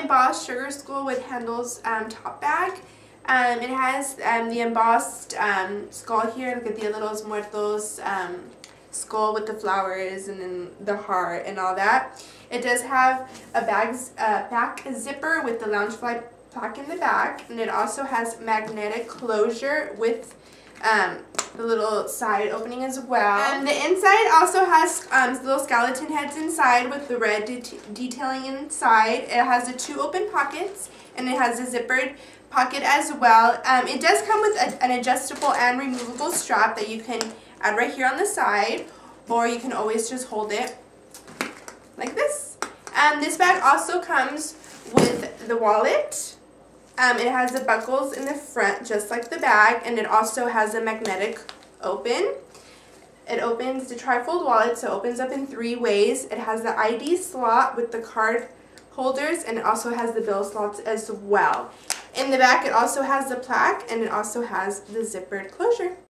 embossed Sugar Skull with Hendel's top bag. It has the embossed skull here. Look at the Dia de los Muertos skull with the flowers and then the heart and all that. It does have a back zipper with the Loungefly plaque in the back, and it also has magnetic closure with the little side opening as well. The inside also has little skeleton heads inside with the red detailing inside. It has the 2 open pockets, and it has a zippered pocket as well. It does come with an adjustable and removable strap that you can add right here on the side, or you can always just hold it like this. This bag also comes with the wallet. It has the buckles in the front just like the bag, and it also has a magnetic open. It opens the trifold wallet, so it opens up in 3 ways. It has the ID slot with the card holders, and it also has the bill slots as well. In the back it also has the plaque, and it also has the zippered closure.